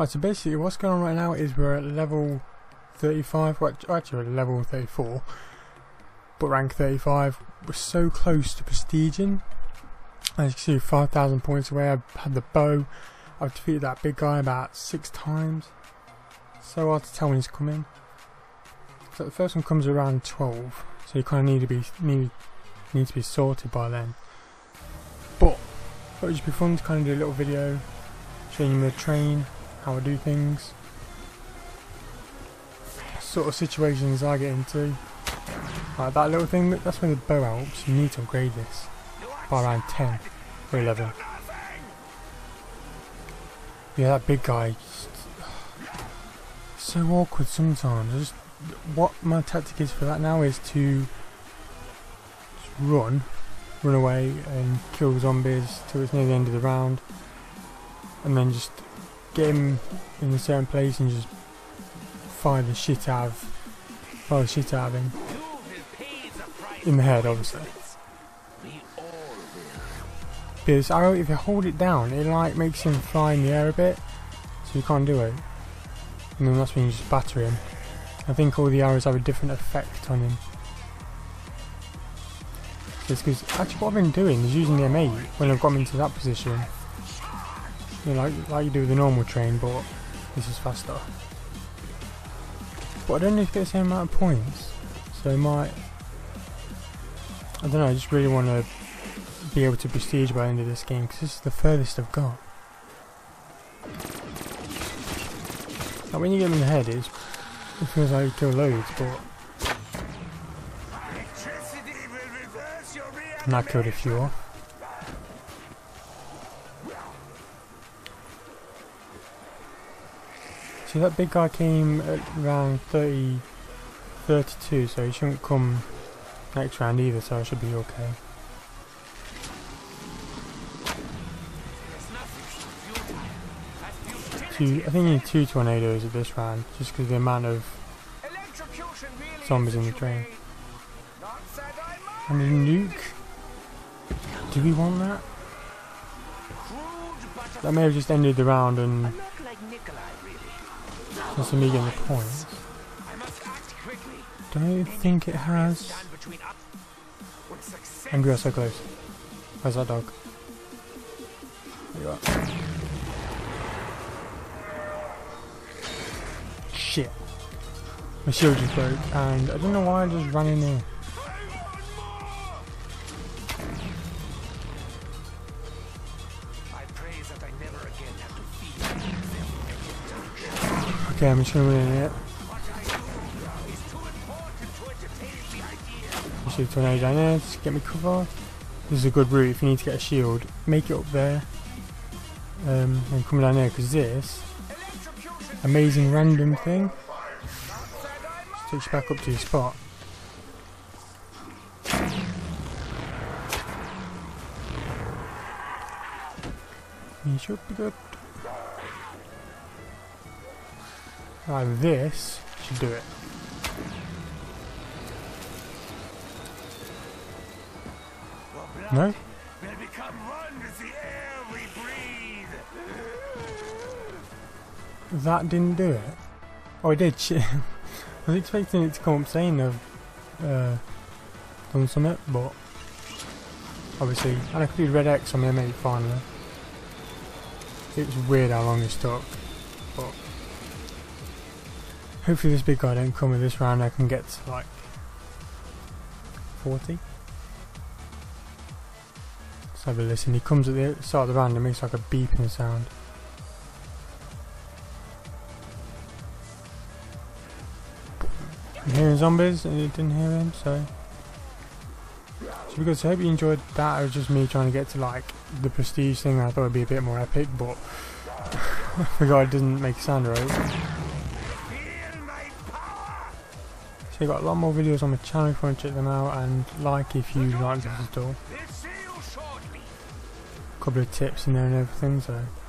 Right, so basically what's going on right now is we're at level 35, well, actually we're at level 34, but rank 35. We're so close to prestiging. As you can see, 5,000 points away. I've had the bow. I've defeated that big guy about 6 times. So hard to tell when he's coming. So the first one comes around 12, so you kind of need to be sorted by then. But it would just be fun to kind of do a little video showing you the train, how I do things, sort of situations I get into. Like that little thing, that's where the bow helps. You need to upgrade this by around 10 or 11. Yeah, that big guy, so awkward sometimes. What my tactic is for that now is to just run away and kill zombies till it's near the end of the round, and then just get him in a certain place and just fire the shit out of him in the head, obviously. But this arrow, if you hold it down, it like makes him fly in the air a bit, so you can't do it, and then that's when you just batter him. I think all the arrows have a different effect on him. It's because actually what I've been doing is using the M8 when I've got him into that position. You know, like you do with the normal train, but this is faster. But I don't know if you get the same amount of points, so I don't know, I just really want to be able to prestige by the end of this game, because this is the furthest I've got. Now when you get him in the head, it feels like you kill loads, but... And I killed a few off. See, that big guy came at round 32, so he shouldn't come next round either, so I should be okay. I think you need 2 tornadoes at this round, just because of the amount of zombies in the train. And a nuke? Do we want that? That may have just ended the round and that's me getting the points. Don't think it has. And we are so close. Where's that dog? There you are. Shit. My shield just broke and I don't know why I just ran in there. Okay, I'm just gonna win in it. I should tornado down there, just get me cover. This is a good route if you need to get a shield. Make it up there and come down there, because this amazing random thing just takes you back up to your spot. You should be good. Like this should do it. No? We'll become one with the air we breathe. That didn't do it. Oh, it did. Shit. I was expecting it to come up saying I've done something, but obviously, and I could do red X on the M8 finally. It's weird how long this took, but hopefully this big guy don't come with this round. I can get to like 40. Let's have a listen. He comes at the start of the round and makes like a beeping sound. I'm hearing zombies and it didn't hear him, so should be good. So I hope you enjoyed that. It was just me trying to get to like the prestige thing. I thought it would be a bit more epic, but I forgot it doesn't make sound right. I've got a lot more videos on my channel if you want to check them out, and like if you like this at all. A couple of tips in there and everything, so